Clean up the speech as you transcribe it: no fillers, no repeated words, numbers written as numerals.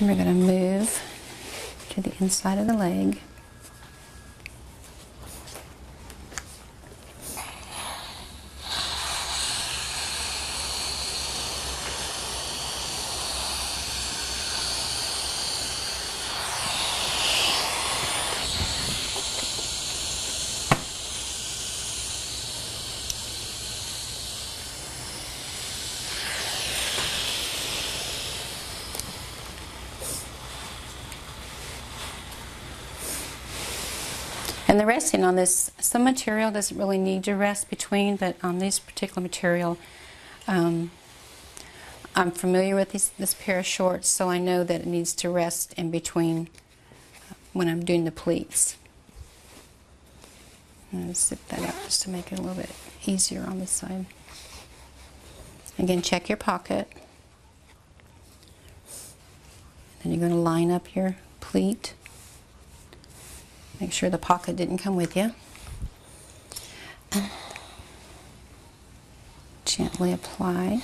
And we're going to move to the inside of the leg. And the resting on this, some material doesn't really need to rest between, but on this particular material, I'm familiar with this pair of shorts, so I know that it needs to rest in between when I'm doing the pleats. I'm going to zip that up just to make it a little bit easier on this side. Again, check your pocket. Then you're going to line up your pleat. Make sure the pocket didn't come with you. Gently apply.